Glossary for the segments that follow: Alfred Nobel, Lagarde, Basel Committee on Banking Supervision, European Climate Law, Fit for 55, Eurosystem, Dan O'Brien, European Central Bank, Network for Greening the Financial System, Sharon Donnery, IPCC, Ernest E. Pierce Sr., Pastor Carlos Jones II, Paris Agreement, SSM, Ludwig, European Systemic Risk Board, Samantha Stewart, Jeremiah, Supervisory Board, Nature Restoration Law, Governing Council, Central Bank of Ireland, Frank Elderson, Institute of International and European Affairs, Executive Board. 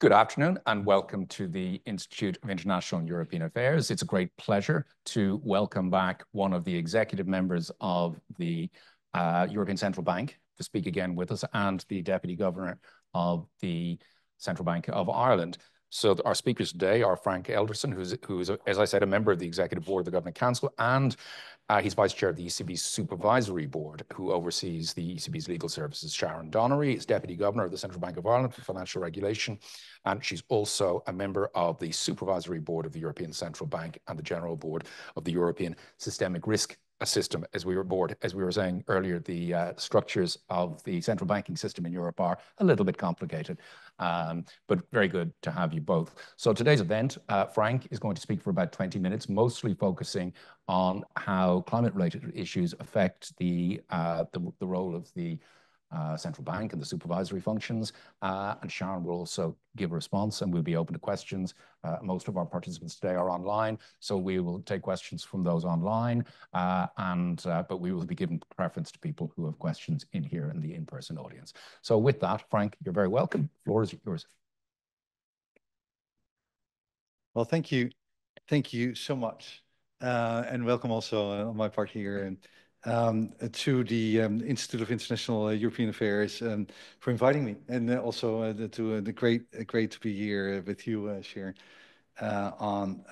Good afternoon and welcome to the Institute of International and European Affairs. It's a great pleasure to welcome back one of the executive members of the European Central Bank to speak again with us and the Deputy Governor of the Central Bank of Ireland. So our speakers today are Frank Elderson, who is, as I said, a member of the Executive Board of the Governing Council, and he's Vice Chair of the ECB's Supervisory Board, who oversees the ECB's legal services. Sharon Donnery is Deputy Governor of the Central Bank of Ireland for Financial Regulation, and she's also a member of the Supervisory Board of the European Central Bank and the General Board of the European Systemic Risk System. As we were saying earlier, the structures of the central banking system in Europe are a little bit complicated. But very good to have you both. So today's event, Frank is going to speak for about 20 minutes, mostly focusing on how climate-related issues affect the role of the central bank and the supervisory functions. And Sharon will also give a response, and we'll be open to questions. Most of our participants today are online, so we will take questions from those online, but we will be giving preference to people who have questions in here in the in-person audience. So with that, Frank, you're very welcome. The floor is yours. Well, thank you. Thank you so much. And welcome also on my part here. And to the Institute of International European Affairs for inviting me, and also great to be here with you, Sharon, on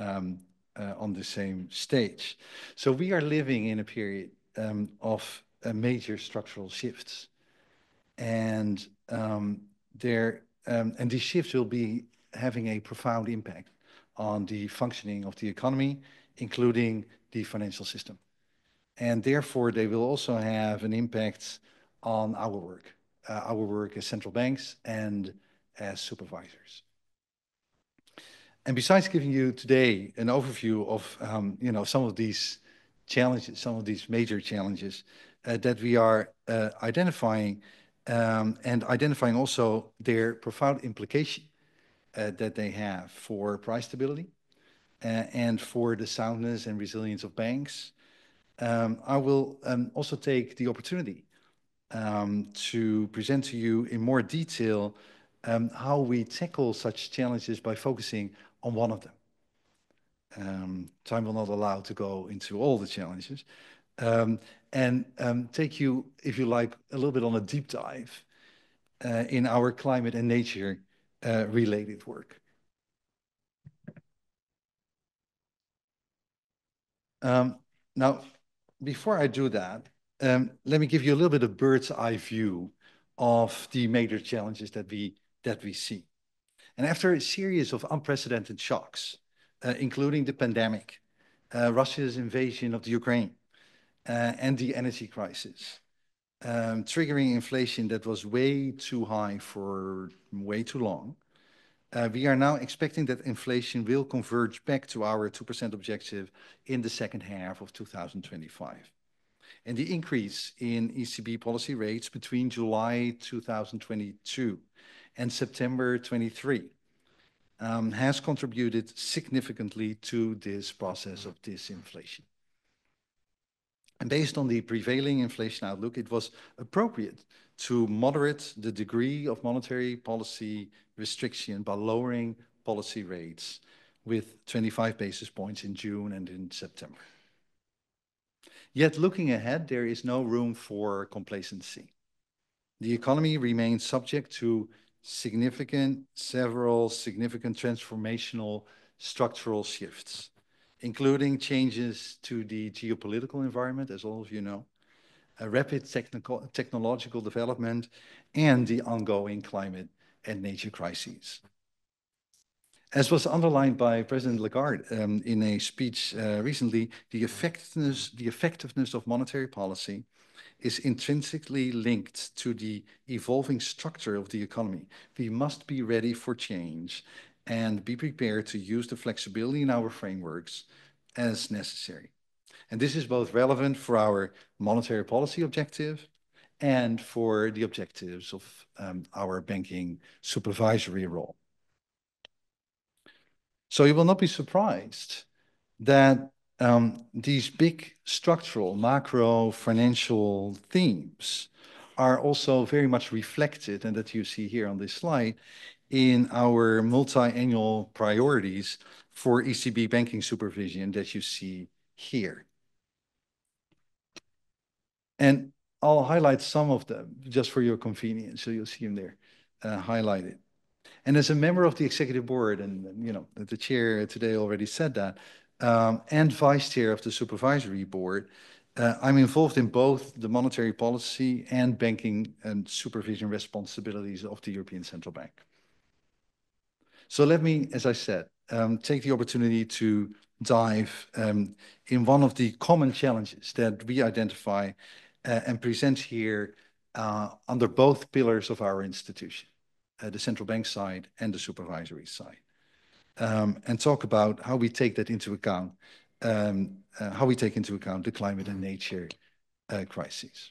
the same stage. So we are living in a period of major structural shifts, and these shifts will be having a profound impact on the functioning of the economy, including the financial system. And therefore, they will also have an impact on our work as central banks and as supervisors. And besides giving you today an overview of some of these challenges, some of these major challenges that we are identifying, and identifying also their profound implication that they have for price stability and for the soundness and resilience of banks, I will also take the opportunity to present to you in more detail how we tackle such challenges by focusing on one of them. Time will not allow to go into all the challenges, and take you, if you like, a little bit on a deep dive in our climate and nature related work. Now, before I do that, let me give you a little bit of bird's eye view of the major challenges that we see. And after a series of unprecedented shocks, including the pandemic, Russia's invasion of the Ukraine, and the energy crisis, triggering inflation that was way too high for way too long, we are now expecting that inflation will converge back to our 2% objective in the second half of 2025. And the increase in ECB policy rates between July 2022 and September 23 has contributed significantly to this process of disinflation. And based on the prevailing inflation outlook, it was appropriate to moderate the degree of monetary policy restriction by lowering policy rates with 25 basis points in June and in September. Yet looking ahead, there is no room for complacency. The economy remains subject to several significant transformational structural shifts, including changes to the geopolitical environment, as all of you know, a rapid technological development, and the ongoing climate and nature crises. As was underlined by President Lagarde in a speech recently, the effectiveness of monetary policy is intrinsically linked to the evolving structure of the economy. We must be ready for change and be prepared to use the flexibility in our frameworks as necessary. And this is both relevant for our monetary policy objective and for the objectives of our banking supervisory role. So you will not be surprised that these big structural macro financial themes are also very much reflected, and that you see here on this slide, in our multi-annual priorities for ECB banking supervision that you see here. And I'll highlight some of them just for your convenience, so you'll see them there highlighted. And as a member of the executive board, and you know the chair today already said that, and vice chair of the supervisory board, I'm involved in both the monetary policy and banking and supervision responsibilities of the European Central Bank. So let me, as I said, take the opportunity to dive in one of the common challenges that we identify and present here under both pillars of our institution, the central bank side and the supervisory side, and talk about how we take that into account, how we take into account the climate and nature crises.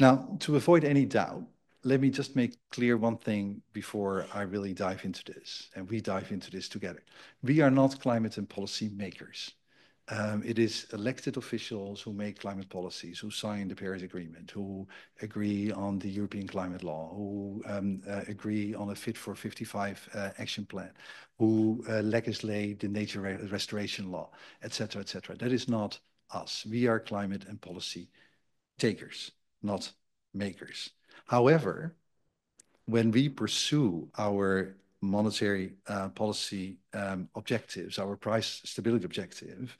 Now, to avoid any doubt, let me just make clear one thing before I really dive into this, and we dive into this together. We are not climate and policy makers. It is elected officials who make climate policies, who sign the Paris Agreement, who agree on the European Climate Law, who agree on a Fit for 55 action plan, who legislate the Nature Restoration Law, et cetera, et cetera. That is not us. We are climate and policy takers, not makers. However, when we pursue our monetary policy objectives, our price stability objective,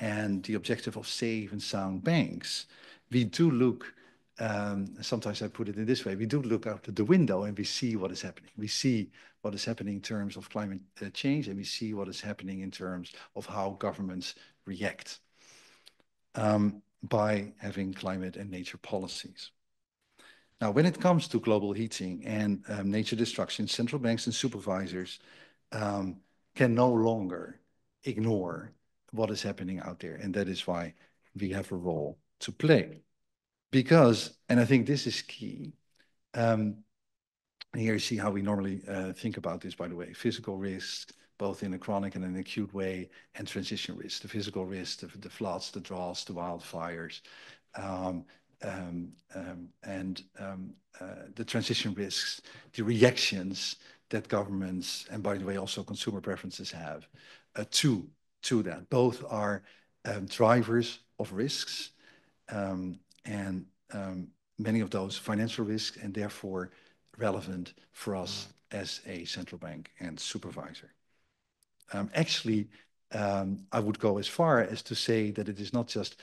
and the objective of safe and sound banks, we do look, sometimes I put it in this way, we do look out the window and we see what is happening. We see what is happening in terms of climate change, and we see what is happening in terms of how governments react by having climate and nature policies. Now, when it comes to global heating and nature destruction, central banks and supervisors can no longer ignore what is happening out there. And that is why we have a role to play. Because, and I think this is key, here you see how we normally think about this, by the way, physical risk, both in a chronic and an acute way, and transition risk, the physical risk, the floods, the droughts, the wildfires, the transition risks, the reactions that governments, and by the way, also consumer preferences have to that. Both are drivers of risks and many of those financial risks, and therefore relevant for us as a central bank and supervisor. Actually, I would go as far as to say that it is not just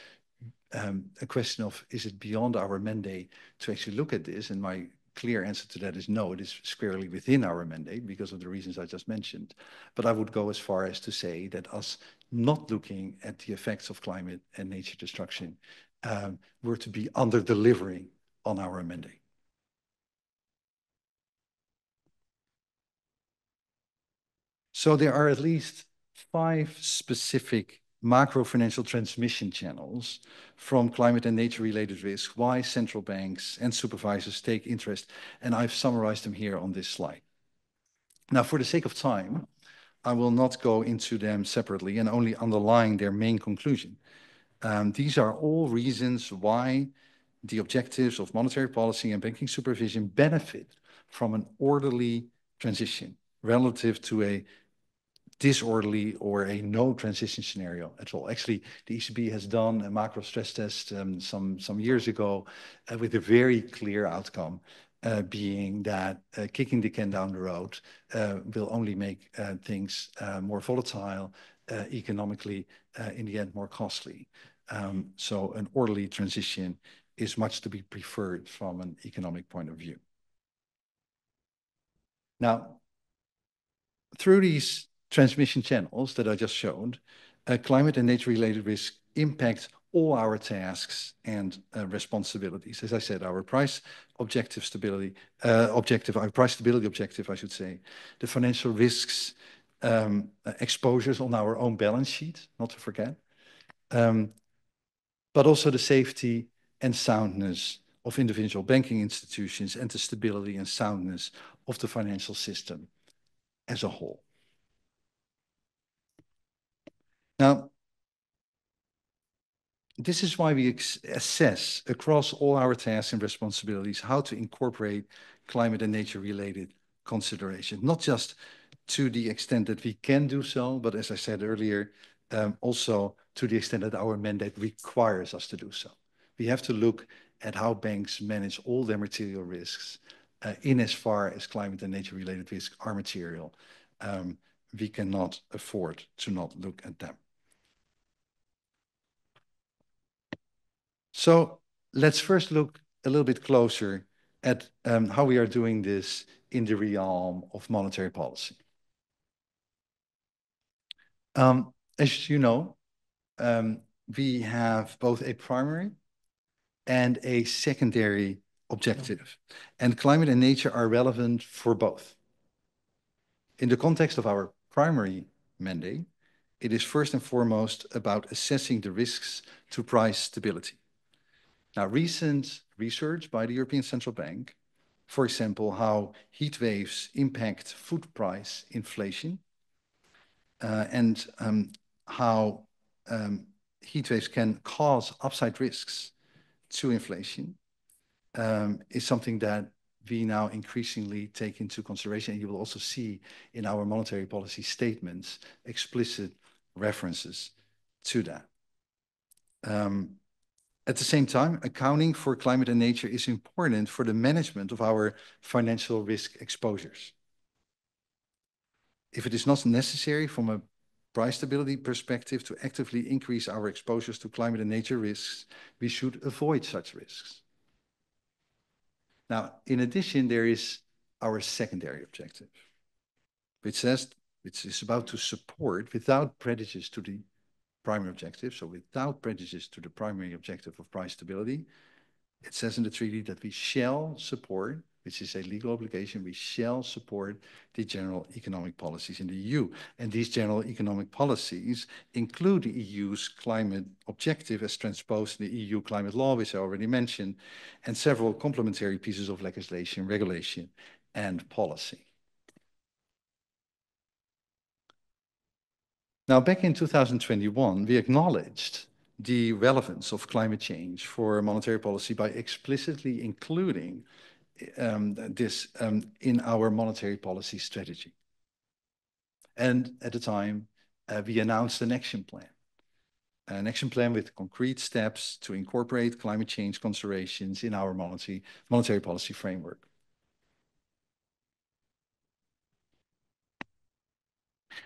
a question of, is it beyond our mandate to actually look at this? And my clear answer to that is no, it is squarely within our mandate because of the reasons I just mentioned. But I would go as far as to say that us not looking at the effects of climate and nature destruction were to be under-delivering on our mandate. So there are at least 5 specific macro-financial transmission channels from climate and nature-related risks, why central banks and supervisors take interest, and I've summarized them here on this slide. Now, for the sake of time, I will not go into them separately and only underline their main conclusion. These are all reasons why the objectives of monetary policy and banking supervision benefit from an orderly transition relative to a disorderly or a no transition scenario at all. Actually, the ECB has done a macro stress test some years ago with a very clear outcome being that kicking the can down the road will only make things more volatile, economically, in the end more costly. So an orderly transition is much to be preferred from an economic point of view. Now, through these transmission channels that I just showed, climate and nature-related risk impacts all our tasks and responsibilities. As I said, our price objective stability objective, our price stability objective, I should say, the financial risks exposures on our own balance sheet, not to forget, but also the safety and soundness of individual banking institutions and the stability and soundness of the financial system as a whole. Now, This is why we assess across all our tasks and responsibilities how to incorporate climate and nature-related considerations, not just to the extent that we can do so, but as I said earlier, also to the extent that our mandate requires us to do so. We have to look at how banks manage all their material risks in as far as climate and nature-related risks are material. We cannot afford to not look at them. So let's first look a little bit closer at how we are doing this in the realm of monetary policy. As you know, we have both a primary and a secondary objective, and climate and nature are relevant for both. In the context of our primary mandate, it is first and foremost about assessing the risks to price stability. Now, recent research by the European Central Bank, for example, how heat waves impact food price inflation, and how heat waves can cause upside risks to inflation, is something that we now increasingly take into consideration. And you will also see in our monetary policy statements explicit references to that. At the same time, accounting for climate and nature is important for the management of our financial risk exposures. If it is not necessary from a price stability perspective to actively increase our exposures to climate and nature risks, we should avoid such risks. Now, in addition, there is our secondary objective, which is about to support without prejudice to the primary objective, so without prejudice to the primary objective of price stability. It says in the treaty that we shall support, which is a legal obligation, we shall support the general economic policies in the EU. And these general economic policies include the EU's climate objective as transposed in the EU climate law, which I already mentioned, and several complementary pieces of legislation, regulation, and policy. Now, back in 2021, we acknowledged the relevance of climate change for monetary policy by explicitly including this in our monetary policy strategy. And at the time, we announced an action plan with concrete steps to incorporate climate change considerations in our monetary policy framework.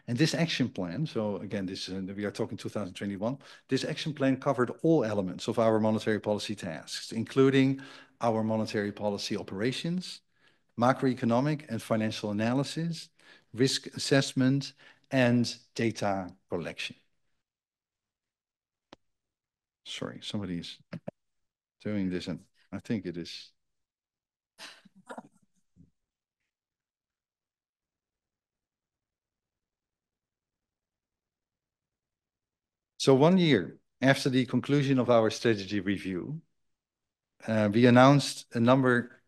And this action plan, so again, this we are talking 2021, this action plan covered all elements of our monetary policy tasks, including our monetary policy operations, macroeconomic and financial analysis, risk assessment, and data collection. Sorry, somebody is doing this, and I think it is... So 1 year after the conclusion of our strategy review, we announced a number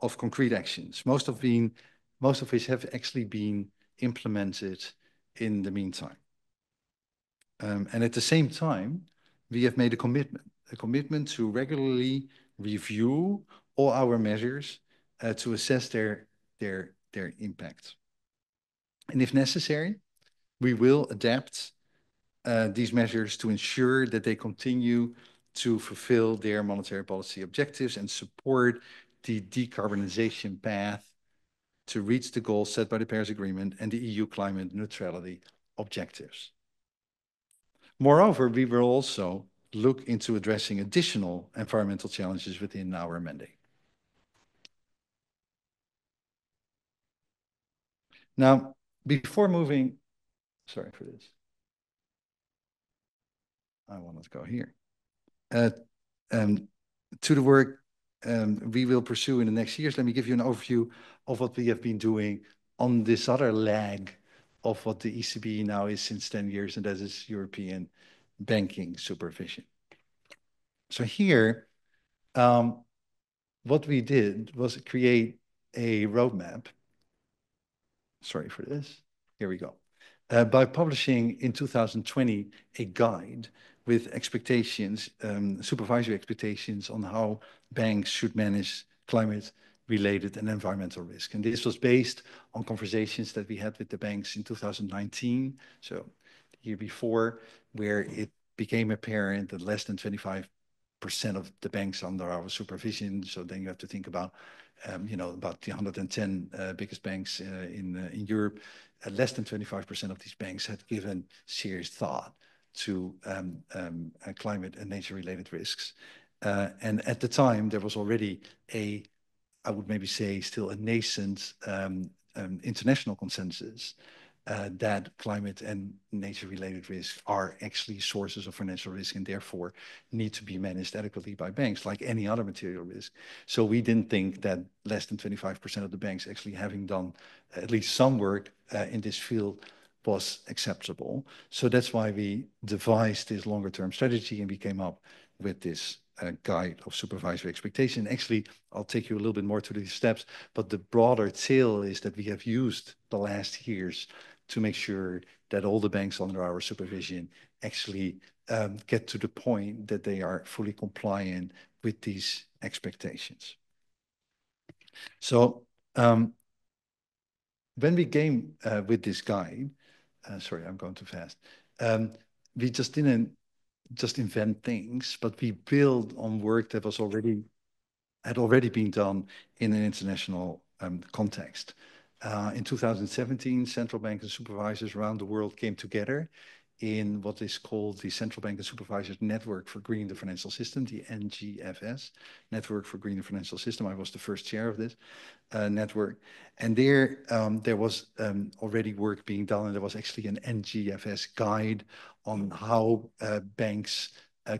of concrete actions, most of which have actually been implemented in the meantime. And at the same time, we have made a commitment to regularly review all our measures to assess their impact. And if necessary, we will adapt these measures to ensure that they continue to fulfill their monetary policy objectives and support the decarbonization path to reach the goals set by the Paris Agreement and the EU climate neutrality objectives. Moreover, we will also look into addressing additional environmental challenges within our mandate. Now, before moving, sorry for this. I want to go here. To the work we will pursue in the next years, let me give you an overview of what we have been doing on this other leg of what the ECB now is since 10 years, and that is European banking supervision. So here, what we did was create a roadmap. Sorry for this. Here we go. by publishing in 2020 a guide with expectations, supervisory expectations on how banks should manage climate-related and environmental risk. And this was based on conversations that we had with the banks in 2019, so the year before, where it became apparent that less than 25% of the banks under our supervision. So then you have to think about, you know, about the 110 biggest banks in Europe. Less than 25% of these banks had given serious thought to climate and nature-related risks. And at the time, there was already a, I would maybe say, still a nascent international consensus that climate and nature-related risks are actually sources of financial risk and therefore need to be managed adequately by banks like any other material risk. So we didn't think that less than 25% of the banks actually having done at least some work in this field was acceptable. So that's why we devised this longer-term strategy and we came up with this guide of supervisory expectation. Actually, I'll take you a little bit more to these steps, but the broader tale is that we have used the last years to make sure that all the banks under our supervision actually get to the point that they are fully compliant with these expectations. So when we came with this guide, sorry, I'm going too fast. We just didn't just invent things, but we build on work that was had already been done in an international context. In 2017, central bank and supervisors around the world came together in what is called the Central Bank and Supervisors Network for Greening the Financial System, the NGFS, Network for Greening the Financial System. I was the first chair of this network. And there was already work being done, and there was actually an NGFS guide on how banks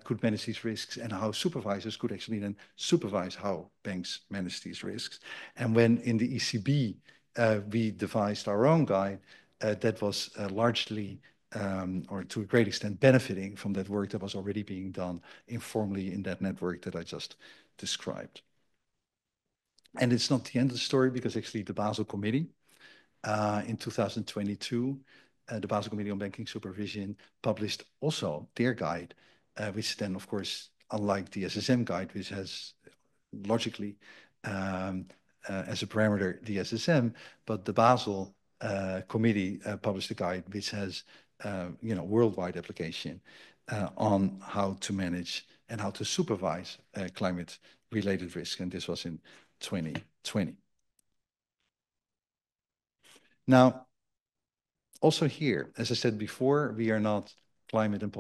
could manage these risks and how supervisors could actually then supervise how banks manage these risks. And when in the ECB, we devised our own guide that was largely or to a great extent benefiting from that work that was already being done informally in that network that I just described. And it's not the end of the story, because actually the Basel Committee in 2022, the Basel Committee on Banking Supervision published also their guide, which then, of course, unlike the SSM guide, which has logically as a parameter the SSM, but the Basel Committee published a guide which has you know, worldwide application on how to manage and how to supervise climate-related risk. And this was in 2020. Now, also here, as I said before, we are not climate and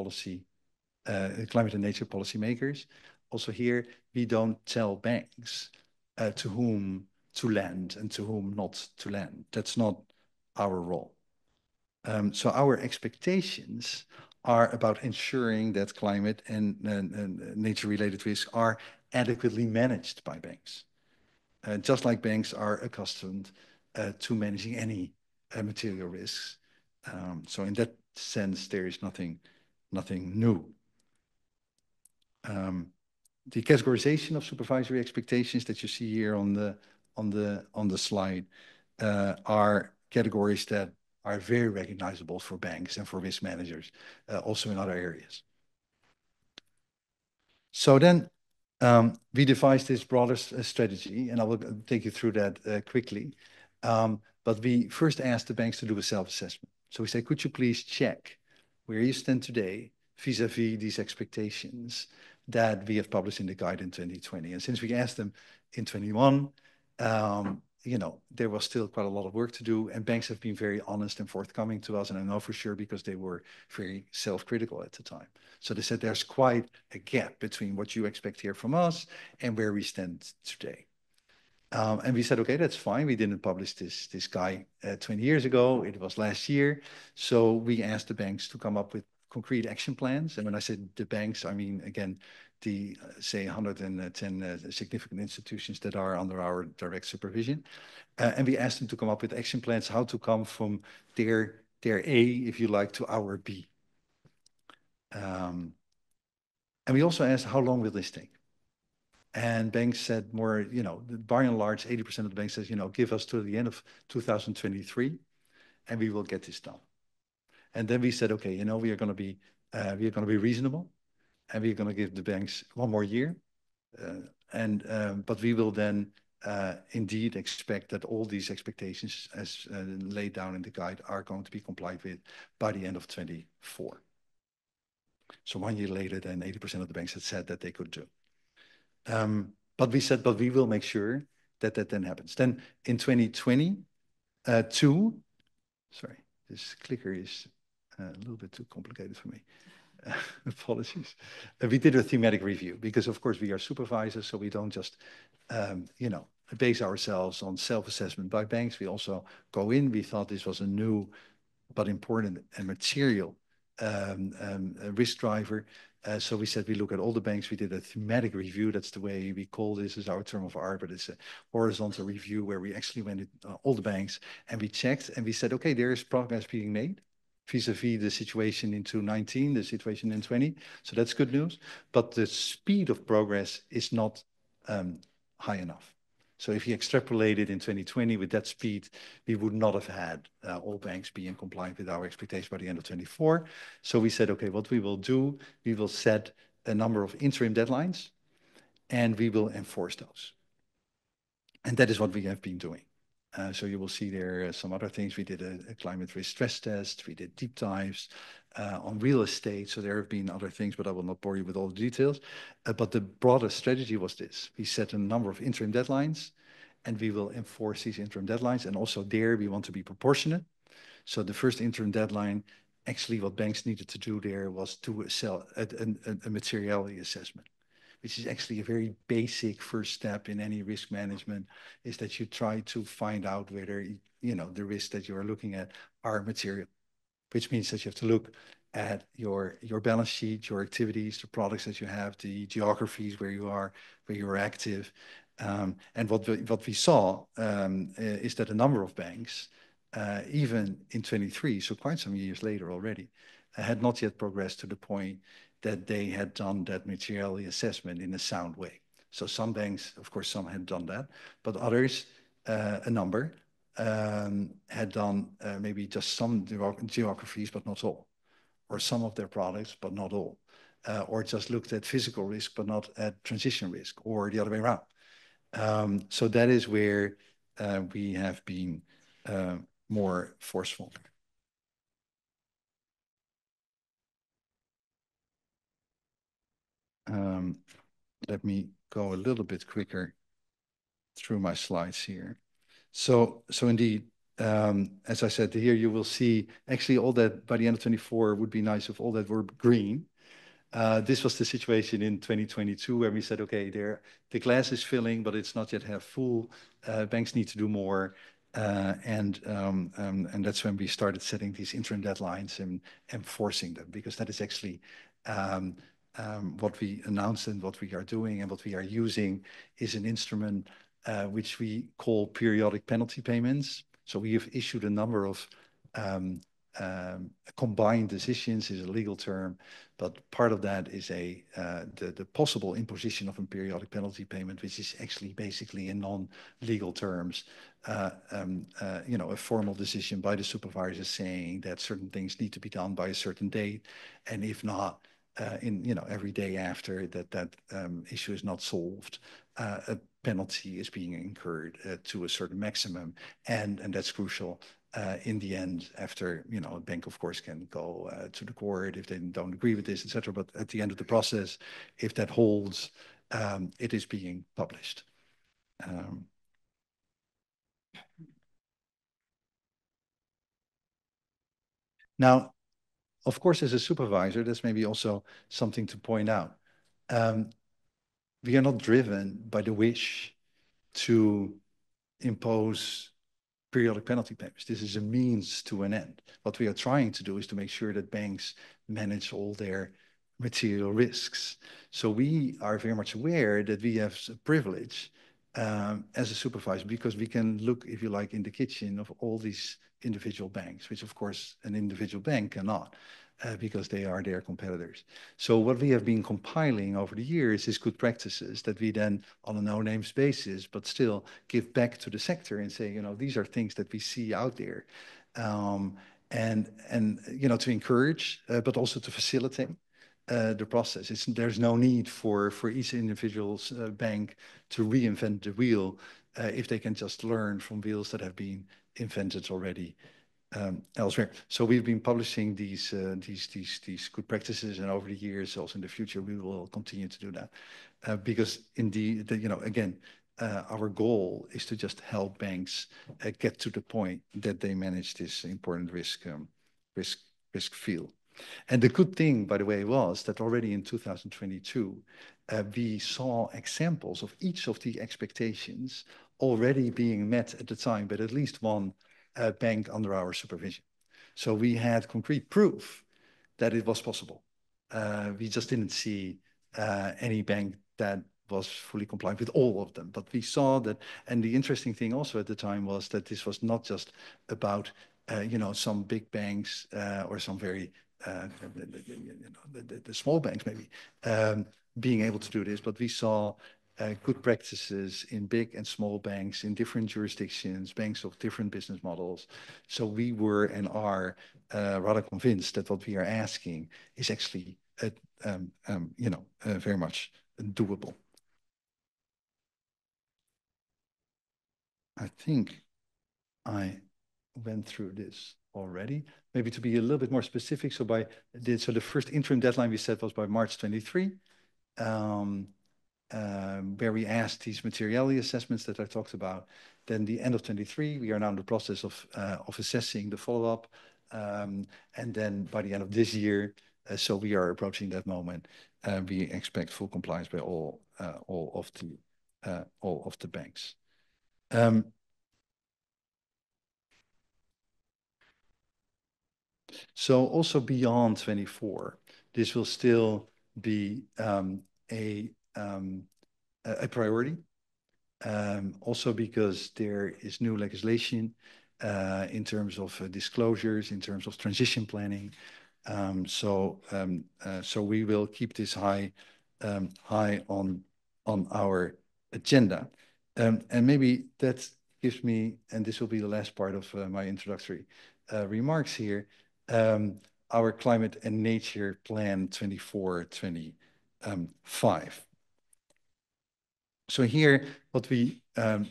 nature policy makers. Also here, we don't tell banks to whom to lend and to whom not to lend. That's not our role. So our expectations are about ensuring that climate and nature-related risks are adequately managed by banks, just like banks are accustomed to managing any material risks. So in that sense, there is nothing new. The categorization of supervisory expectations that you see here on the slide are categories that are very recognizable for banks and for risk managers, also in other areas. So then we devised this broader strategy, and I will take you through that quickly. But we first asked the banks to do a self-assessment. So we said, could you please check where you stand today vis-à-vis these expectations that we have published in the guide in 2020? And since we asked them in 2021, you know, there was still quite a lot of work to do, and banks have been very honest and forthcoming to us, and I know for sure because they were very self-critical at the time. So they said there's quite a gap between what you expect here from us and where we stand today. And we said, okay, that's fine. We didn't publish this guide 20 years ago. It was last year. So we asked the banks to come up with concrete action plans. And when I said the banks, I mean, again, the, say, 110 significant institutions that are under our direct supervision. And we asked them to come up with action plans, how to come from their A, if you like, to our B. And we also asked, how long will this take? And banks said more, you know, by and large, 80% of the banks says, you know, give us to the end of 2023, and we will get this done. And then we said, okay, you know, we are going to be reasonable, and we're going to give the banks one more year. But we will then indeed expect that all these expectations as laid down in the guide are going to be complied with by the end of 2024. So 1 year later than 80% of the banks had said that they could do. But we said, but we will make sure that that then happens. Then in 2022, sorry, this clicker is a little bit too complicated for me. Apologies. We did a thematic review because, of course, we are supervisors, so we don't just, you know, base ourselves on self-assessment by banks. We also go in. We thought this was a new but important and material risk driver. So we said we look at all the banks. We did a thematic review. That's the way we call this, is our term of art, but it's a horizontal review where we actually went to all the banks and we checked and we said, okay, there is progress being made vis-a-vis the situation in 2019, the situation in 2020. So that's good news. But the speed of progress is not high enough. So if you extrapolated in 2020 with that speed, we would not have had all banks being compliant with our expectations by the end of 2024. So we said, okay, what we will do, we will set a number of interim deadlines and we will enforce those. And that is what we have been doing. So you will see there some other things. We did a climate risk stress test. We did deep dives on real estate. So there have been other things, but I will not bore you with all the details. But the broader strategy was this. We set a number of interim deadlines, and we will enforce these interim deadlines. And also there, we want to be proportionate. So the first interim deadline, actually what banks needed to do there was to sell a materiality assessment, which is actually a very basic first step in any risk management, is that you try to find out whether, you know, the risks that you are looking at are material, which means that you have to look at your balance sheet, your activities, the products that you have, the geographies where you are active. And what we saw is that a number of banks, even in 2023, so quite some years later already, had not yet progressed to the point that they had done that materiality assessment in a sound way. So some banks, of course, some had done that, but others, a number, had done maybe just some geographies, but not all, or some of their products, but not all, or just looked at physical risk, but not at transition risk, or the other way around. So that is where we have been more forceful. Let me go a little bit quicker through my slides here. So indeed, as I said, here you will see actually all that by the end of 2024 would be nice if all that were green. This was the situation in 2022 where we said, okay, the glass is filling, but it's not yet half full. Banks need to do more. And that's when we started setting these interim deadlines and enforcing them, because that is actually... what we announced and what we are doing and what we are using is an instrument which we call periodic penalty payments. So we have issued a number of combined decisions, is a legal term, but part of that is the possible imposition of a periodic penalty payment, which is actually basically in non-legal terms, you know, a formal decision by the supervisor saying that certain things need to be done by a certain date, and if not, in, you know, every day after that issue is not solved, a penalty is being incurred to a certain maximum, and that's crucial. In the end, after, you know, a bank of course can go to the court if they don't agree with this, etc. But at the end of the process, if that holds, it is being published. Now, of course, as a supervisor, that's maybe also something to point out. We are not driven by the wish to impose periodic penalty payments. This is a means to an end. What we are trying to do is to make sure that banks manage all their material risks. So we are very much aware that we have a privilege as a supervisor, because we can look, if you like, in the kitchen of all these individual banks, which of course an individual bank cannot, because they are their competitors. So what we have been compiling over the years is good practices that we then, on a no-names basis, but still give back to the sector and say, you know, these are things that we see out there. and you know, to encourage, but also to facilitate the process. There's no need for each individual bank to reinvent the wheel if they can just learn from wheels that have been invented already elsewhere. So we've been publishing these good practices, and over the years, also in the future, we will continue to do that because indeed, you know, again, our goal is to just help banks get to the point that they manage this important risk field. And the good thing, by the way, was that already in 2022, we saw examples of each of the expectations already being met at the time, but at least one bank under our supervision. So we had concrete proof that it was possible. We just didn't see any bank that was fully compliant with all of them, but we saw that. And the interesting thing also at the time was that this was not just about you know, some big banks or some very you know, the small banks maybe being able to do this, but we saw good practices in big and small banks in different jurisdictions, banks of different business models. So we were and are rather convinced that what we are asking is actually you know, very much doable. I think I went through this already. Maybe to be a little bit more specific, so so the first interim deadline we set was by March 23, where we asked these materiality assessments that I talked about. Then the end of 23, we are now in the process of assessing the follow-up, and then by the end of this year, so we are approaching that moment. We expect full compliance by all of the banks. So also beyond 24, this will still be a priority. Also because there is new legislation in terms of disclosures, in terms of transition planning. So we will keep this high, high on our agenda. And maybe that gives me, and this will be the last part of my introductory remarks here, our climate and nature plan 24-25. So here, what we have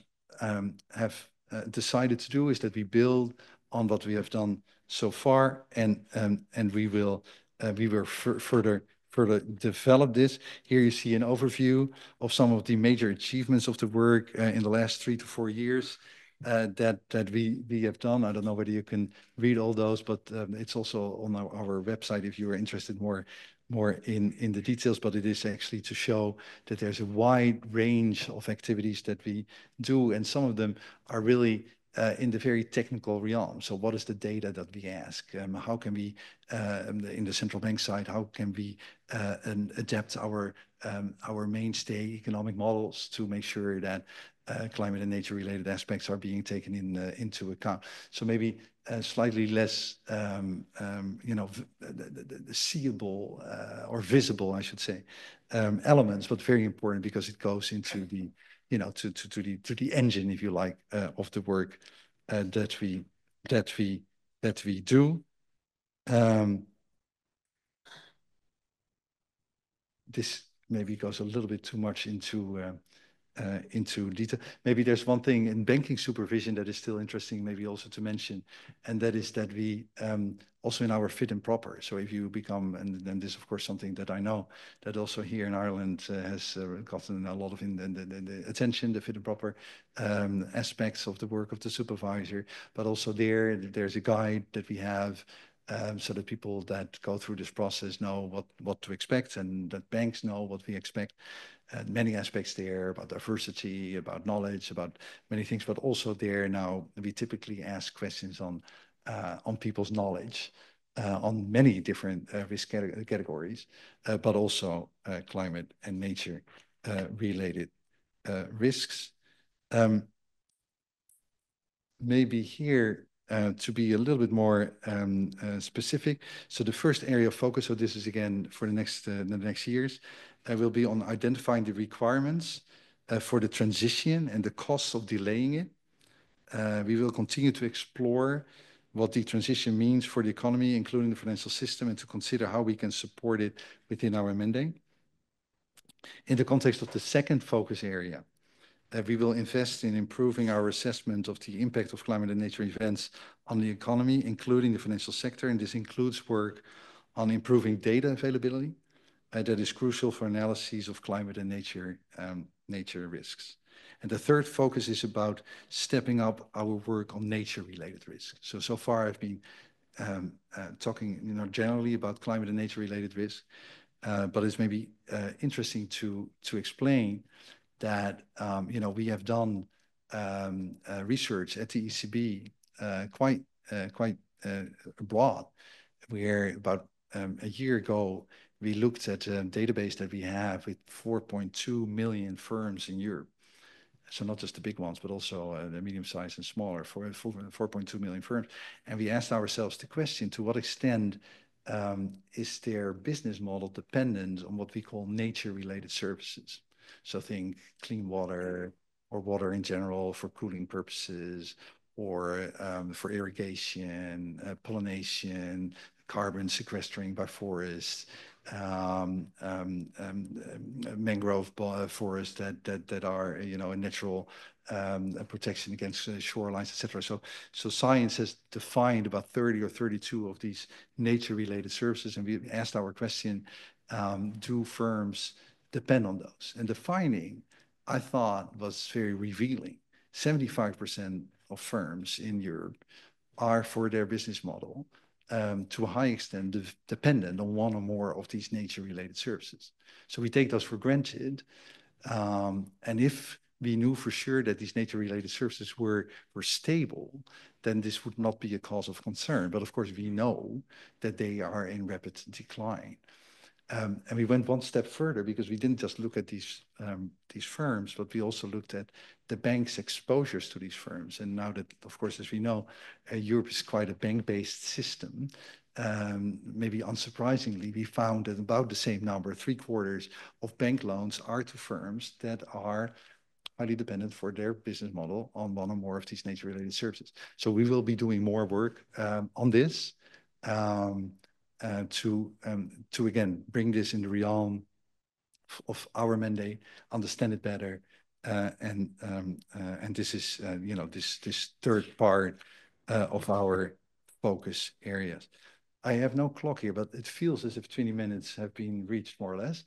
decided to do is that we build on what we have done so far, and we will further develop this. Here you see an overview of some of the major achievements of the work in the last 3 to 4 years. That we have done. I don't know whether you can read all those, but it's also on our website if you are interested more in the details. But it is actually to show that there's a wide range of activities that we do, and some of them are really in the very technical realm. So what is the data that we ask? How can we, in the central bank side, how can we adapt our mainstay economic models to make sure that climate and nature-related aspects are being taken into account. So maybe slightly less, you know, seeable or visible, I should say, elements, but very important because it goes into the, you know, to the engine, if you like, of the work that we do. This maybe goes a little bit too much into detail. Maybe there's one thing in banking supervision that is still interesting, maybe also to mention, and that is that we also in our fit and proper. So if you become, and then this, of course, something that I know that also here in Ireland has gotten a lot of in the attention, the fit and proper aspects of the work of the supervisor, but also there's a guide that we have. So that people that go through this process know what to expect, and that banks know what we expect. Many aspects there about diversity, about knowledge, about many things, but also there now we typically ask questions on people's knowledge on many different risk categories, but also climate and nature related risks. Maybe here. To be a little bit more specific. So the first area of focus, so this is again for the next years, will be on identifying the requirements for the transition and the costs of delaying it. We will continue to explore what the transition means for the economy, including the financial system, and to consider how we can support it within our mandate. In the context of the second focus area, we will invest in improving our assessment of the impact of climate and nature events on the economy, including the financial sector, and this includes work on improving data availability that is crucial for analyses of climate and nature risks. And the third focus is about stepping up our work on nature-related risks. So far I've been talking, generally about climate and nature-related risks, but it's maybe interesting to explain that, we have done research at the ECB quite broad, where about a year ago, we looked at a database that we have with 4.2 million firms in Europe. So not just the big ones, but also the medium-sized and smaller, 4.2 million firms. And we asked ourselves the question, to what extent is their business model dependent on what we call nature-related services? So think clean water or water in general for cooling purposes, or for irrigation, pollination, carbon sequestering by forests, mangrove forests that are a natural protection against shorelines, etc. So science has defined about 30 or 32 of these nature-related services, and we asked our question: do firms depend on those? And the finding, I thought, was very revealing. 75% of firms in Europe are, for their business model, to a high extent dependent on one or more of these nature-related services. So we take those for granted. And if we knew for sure that these nature-related services were stable, then this would not be a cause of concern. But of course, we know that they are in rapid decline. And we went one step further, because we didn't just look at these firms, but we also looked at the bank's exposures to these firms. And now that, of course, as we know, Europe is quite a bank-based system, maybe unsurprisingly, we found that about the same number, 3/4 of bank loans are to firms that are highly dependent for their business model on one or more of these nature-related services. So we will be doing more work on this. To again bring this in the realm of our mandate, understand it better, and this is this third part of our focus areas. I have no clock here, but it feels as if 20 minutes have been reached, more or less.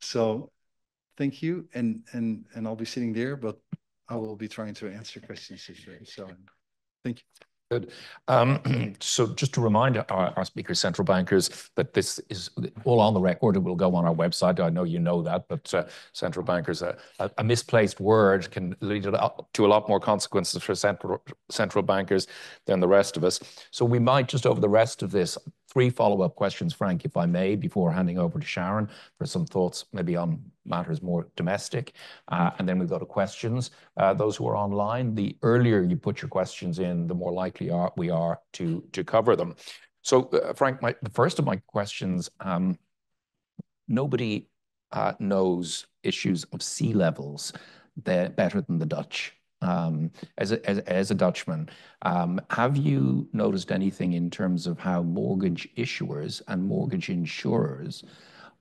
So thank you, and I'll be sitting there, but I will be trying to answer questions today. So thank you. Good. So just to remind our speakers, central bankers, that this is all on the record. It will go on our website. I know you know that, but central bankers, a misplaced word can lead to a lot more consequences for central bankers than the rest of us. So we might just, over the rest of this, three follow-up questions, Frank, if I may, before handing over to Sharon for some thoughts maybe on matters more domestic. And then we go to questions. Those who are online, the earlier you put your questions in, the more likely we are to cover them. So, Frank, the first of my questions, nobody knows issues of sea levels better than the Dutch. As a Dutchman, have you noticed anything in terms of how mortgage issuers and mortgage insurers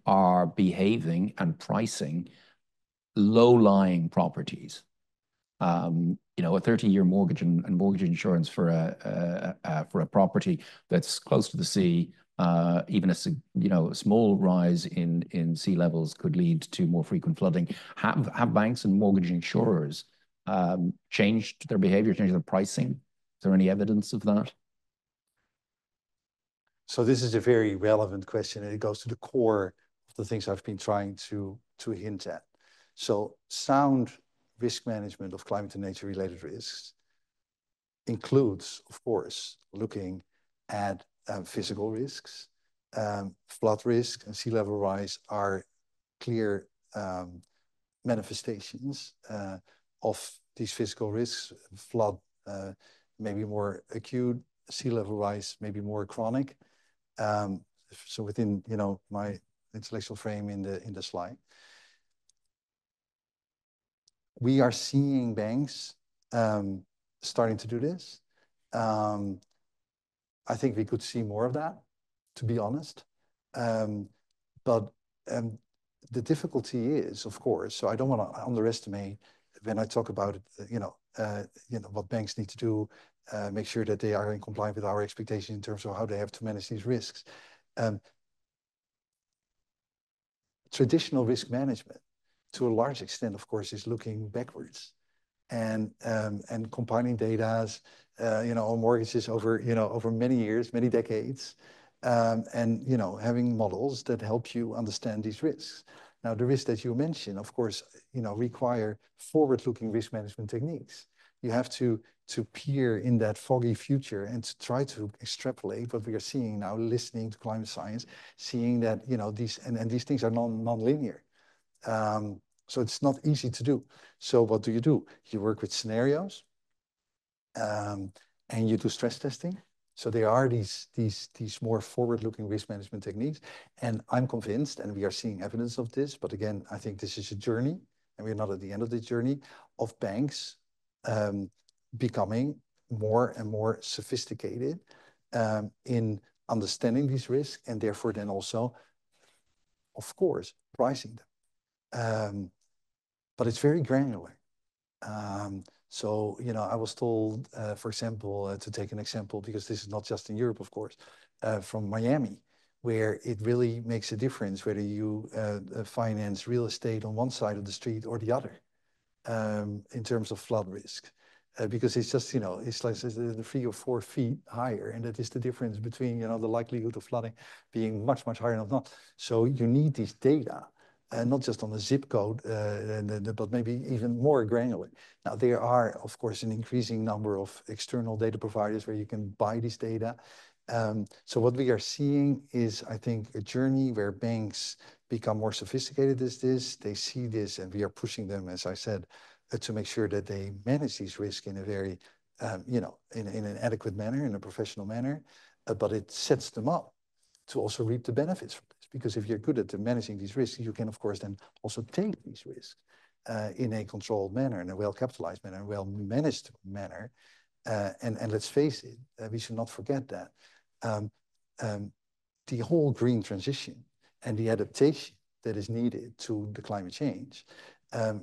are behaving and pricing low-lying properties? A 30-year mortgage and mortgage insurance for a property that's close to the sea. Even a small rise in sea levels could lead to more frequent flooding. Have banks and mortgage insurers changed their behavior, changed their pricing? Is there any evidence of that? So this is a very relevant question, and it goes to the core of the things I've been trying to hint at. So sound risk management of climate and nature-related risks includes, of course, looking at physical risks. Flood risk and sea level rise are clear manifestations of these physical risks. Flood maybe more acute, sea level rise maybe more chronic. So within my intellectual frame in the slide, we are seeing banks starting to do this. I think we could see more of that, to be honest. The difficulty is, of course, so I don't want to underestimate when I talk about, what banks need to do, make sure that they are in compliance with our expectations in terms of how they have to manage these risks. Traditional risk management, to a large extent, of course, is looking backwards and compiling data, on mortgages over, over many years, many decades. Having models that help you understand these risks. Now, the risks that you mentioned, of course, require forward-looking risk management techniques. You have to peer in that foggy future and to try to extrapolate what we are seeing now, listening to climate science, seeing that, these things are non-linear. So it's not easy to do. So what do? You work with scenarios and you do stress testing. So there are these more forward-looking risk management techniques. And I'm convinced, and we are seeing evidence of this, but again, I think this is a journey, and we're not at the end of the journey, of banks becoming more and more sophisticated in understanding these risks, and therefore then also, of course, pricing them. But it's very granular. I was told, for example, to take an example, because this is not just in Europe, of course, from Miami, where it really makes a difference whether you finance real estate on one side of the street or the other, in terms of flood risk, because it's just, it's like 3 or 4 feet higher, and that is the difference between, the likelihood of flooding being much, much higher than not. So you need these data. Not just on the zip code, but maybe even more granular. Now, there are, of course, an increasing number of external data providers where you can buy this data. So what we are seeing is, I think, a journey where banks become more sophisticated as this. They see this, and we are pushing them, as I said, to make sure that they manage these risks in a very, in an adequate manner, in a professional manner. But it sets them up to also reap the benefits from this. Because if you're good at managing these risks, you can, of course, then also take these risks in a controlled manner, in a well-capitalized manner, a well-managed manner. And let's face it, we should not forget that. The whole green transition and the adaptation that is needed to the climate change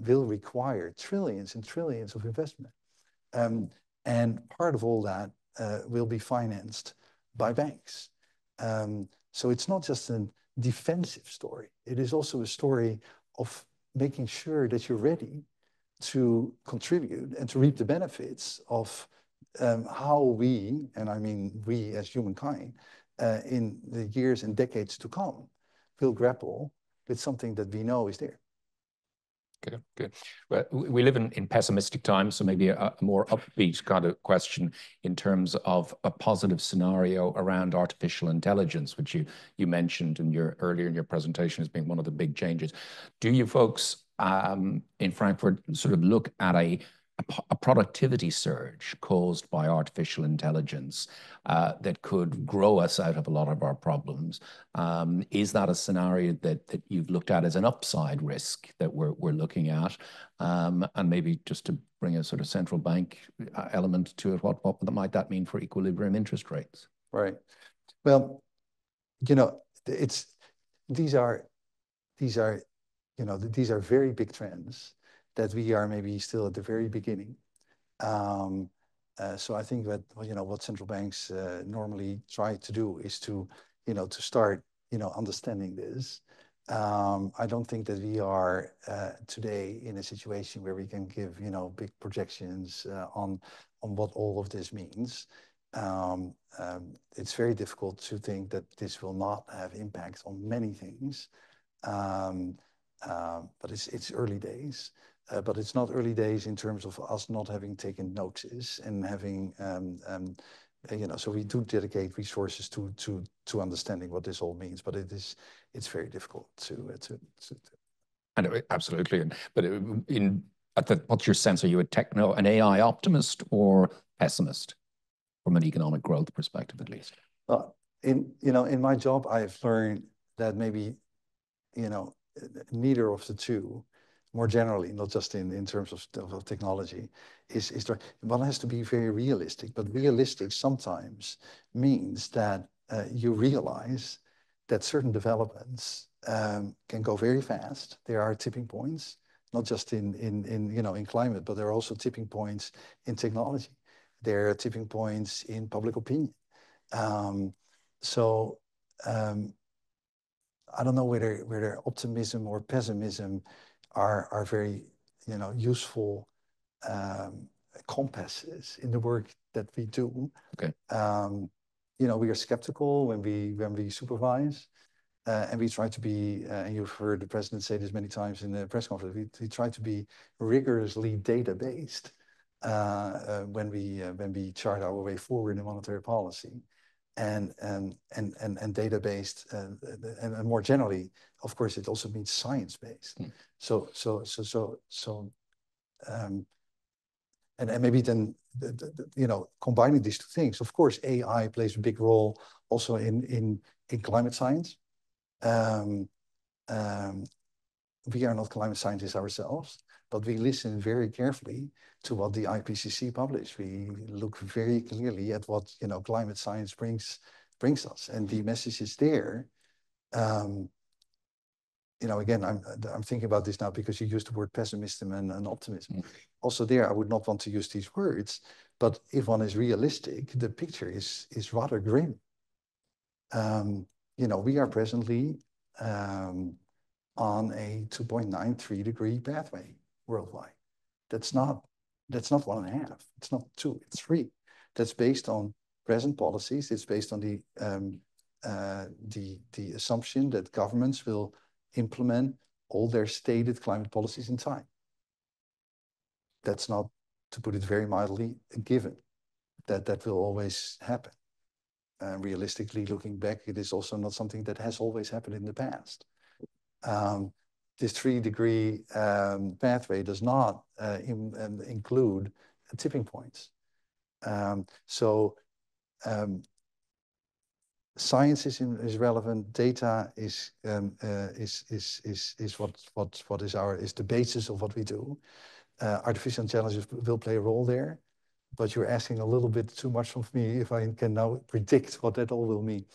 will require trillions and trillions of investment. And part of all that will be financed by banks. So it's not just a defensive story. It is also a story of making sure that you're ready to contribute and to reap the benefits of how we, and I mean we as humankind, in the years and decades to come, will grapple with something that we know is there. Good, good. Well, we live in pessimistic times, so maybe a more upbeat kind of question in terms of a positive scenario around artificial intelligence, which you mentioned earlier in your presentation as being one of the big changes. Do you folks in Frankfurt sort of look at a productivity surge caused by artificial intelligence that could grow us out of a lot of our problems? Is that a scenario that you've looked at as an upside risk that we're looking at? And maybe just to bring a sort of central bank element to it, what might that mean for equilibrium interest rates? Right. Well, these are very big trends that we are maybe still at the very beginning. So I think that, what central banks normally try to do is to, to start, understanding this. I don't think that we are today in a situation where we can give, big projections on what all of this means. It's very difficult to think that this will not have impacts on many things, but it's early days. But it's not early days in terms of us not having taken notice and having, so we do dedicate resources to understanding what this all means. But it's very difficult to. I know, absolutely. But what's your sense? Are you an AI optimist or pessimist from an economic growth perspective, at least? Well, in my job, I've learned that maybe, neither of the two. more generally, not just in terms of technology, is one has to be very realistic. But realistic sometimes means that you realize that certain developments can go very fast. There are tipping points, not just in climate, but there are also tipping points in technology. There are tipping points in public opinion. I don't know whether optimism or pessimism are very, useful compasses in the work that we do. Okay. We are skeptical when we supervise, and we try to be. And you've heard the president say this many times in the press conference. We try to be rigorously data-based when we chart our way forward in monetary policy. And data-based, and more generally, of course, it also means science-based. Mm. And maybe then, combining these two things. Of course, AI plays a big role also in climate science. We are not climate scientists ourselves, but we listen very carefully to what the IPCC published. We look very clearly at what climate science brings us, and the message is there. Again, I'm thinking about this now because you used the word pessimism and optimism. Mm-hmm. Also, there I would not want to use these words, but if one is realistic, the picture is rather grim. We are presently on a 2.93 degree pathway worldwide. That's not 1.5. It's not 2. It's 3. That's based on present policies. It's based on the assumption that governments will implement all their stated climate policies in time. That's not, to put it very mildly, a given. That will always happen. Realistically, looking back, it is also not something that has always happened in the past. This 3-degree pathway does not include tipping points. Science is relevant. Data is what is the basis of what we do. Artificial intelligence will play a role there, but you're asking a little bit too much of me if I can now predict what that all will mean.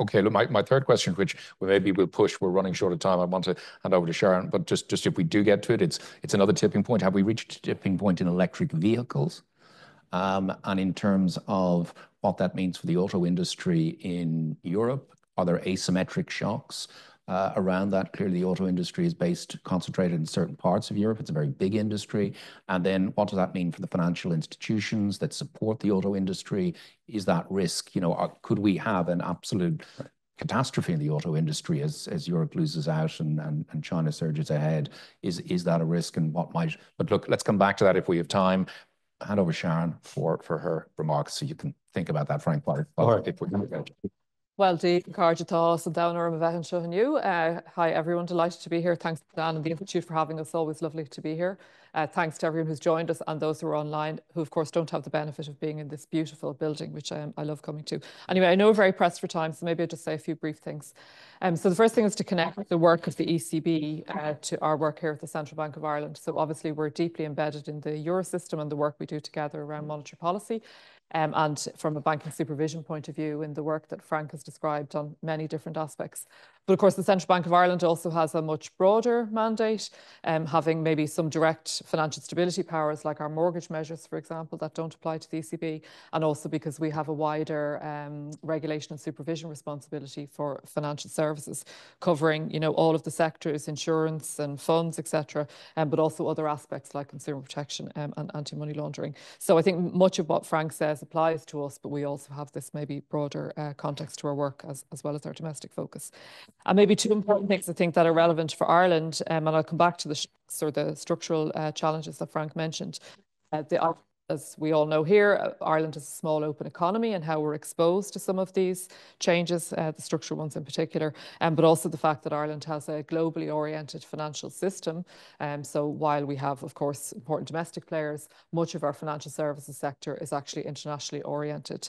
Okay, look, my third question, which maybe we'll push, we're running short of time. I want to hand over to Sharon, but just if we do get to it, it's another tipping point. Have we reached a tipping point in electric vehicles? And in terms of what that means for the auto industry in Europe, are there asymmetric shocks around that? Clearly, the auto industry is concentrated in certain parts of Europe. It's a very big industry. And then what does that mean for the financial institutions that support the auto industry? Is that risk, could we have an absolute catastrophe in the auto industry as Europe loses out and China surges ahead? Is that a risk, and what might? But look, let's come back to that if we have time. Hand over Sharon for her remarks, so you can think about that, Frank, if we're going to go. Well, Dí, hi everyone, delighted to be here. Thanks to Dan and the Institute for having us, always lovely to be here. Thanks to everyone who's joined us and those who are online, who of course don't have the benefit of being in this beautiful building, which I love coming to. Anyway, I know we're very pressed for time, so maybe I'll just say a few brief things. So the first thing is to connect the work of the ECB to our work here at the Central Bank of Ireland. So obviously we're deeply embedded in the Eurosystem and the work we do together around monetary policy. And from a banking supervision point of view, in the work that Frank has described on many different aspects. But of course, the Central Bank of Ireland also has a much broader mandate, having maybe some direct financial stability powers, like our mortgage measures, for example, that don't apply to the ECB, and also because we have a wider regulation and supervision responsibility for financial services, covering all of the sectors, insurance and funds, etc., but also other aspects like consumer protection and anti-money laundering. So I think much of what Frank says applies to us, but we also have this maybe broader context to our work as well as our domestic focus. And maybe two important things I think that are relevant for Ireland, and I'll come back to the shocks or the structural challenges that Frank mentioned. The as we all know here, Ireland is a small open economy and how we're exposed to some of these changes, the structural ones in particular, but also the fact that Ireland has a globally oriented financial system. So while we have, of course, important domestic players, much of our financial services sector is actually internationally oriented.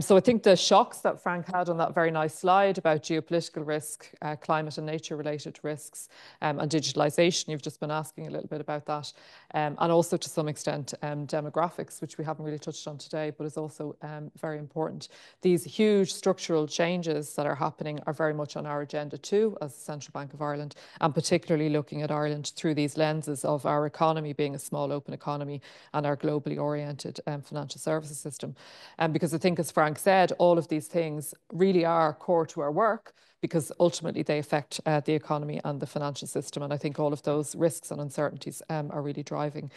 So I think the shocks that Frank had on that very nice slide about geopolitical risk, climate and nature related risks and digitalization, you've just been asking a little bit about that, and also to some extent demographics, which we haven't really touched on today, but is also very important. These huge structural changes that are happening are very much on our agenda too, as the Central Bank of Ireland, and particularly looking at Ireland through these lenses of our economy being a small open economy and our globally oriented financial services system. Because I think, as Frank said, all of these things really are core to our work, because ultimately they affect the economy and the financial system. And I think all of those risks and uncertainties are really driving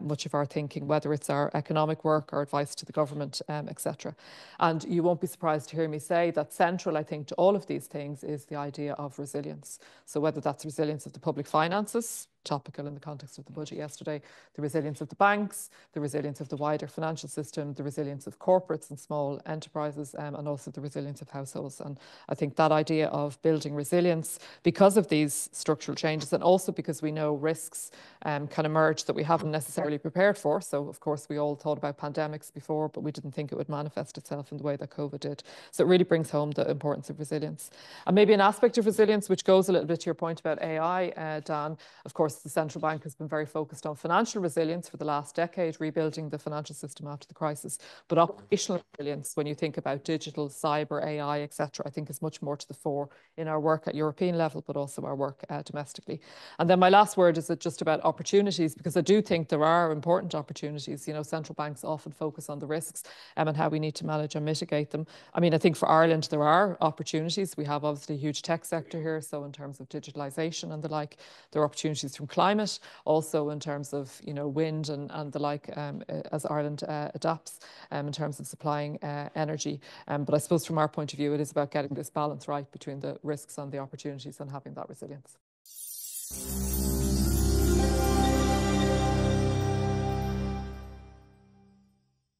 much of our thinking, whether it's our economic work, our advice to the government, etc. And you won't be surprised to hear me say that central, I think, to all of these things is the idea of resilience. So whether that's resilience of the public finances, topical in the context of the budget yesterday, the resilience of the banks, the resilience of the wider financial system, the resilience of corporates and small enterprises, and also the resilience of households. And I think that idea of building resilience because of these structural changes, and also because we know risks can emerge that we haven't necessarily prepared for. So of course, we all thought about pandemics before, but we didn't think it would manifest itself in the way that COVID did. So it really brings home the importance of resilience. And maybe an aspect of resilience, which goes a little bit to your point about AI, Dan, of course, the Central Bank has been very focused on financial resilience for the last decade, rebuilding the financial system after the crisis. But operational resilience, when you think about digital, cyber, AI, etc., I think is much more to the fore in our work at European level, but also our work domestically. And then my last word is just about opportunities, because I do think there are important opportunities. You know, central banks often focus on the risks and how we need to manage and mitigate them. I mean, I think for Ireland, there are opportunities. We have obviously a huge tech sector here. So in terms of digitalization and the like, there are opportunities from climate, also in terms of, you know, wind and the like, as Ireland adapts in terms of supplying energy. But I suppose from our point of view, it is about getting this balance right between the risks and the opportunities and having that resilience.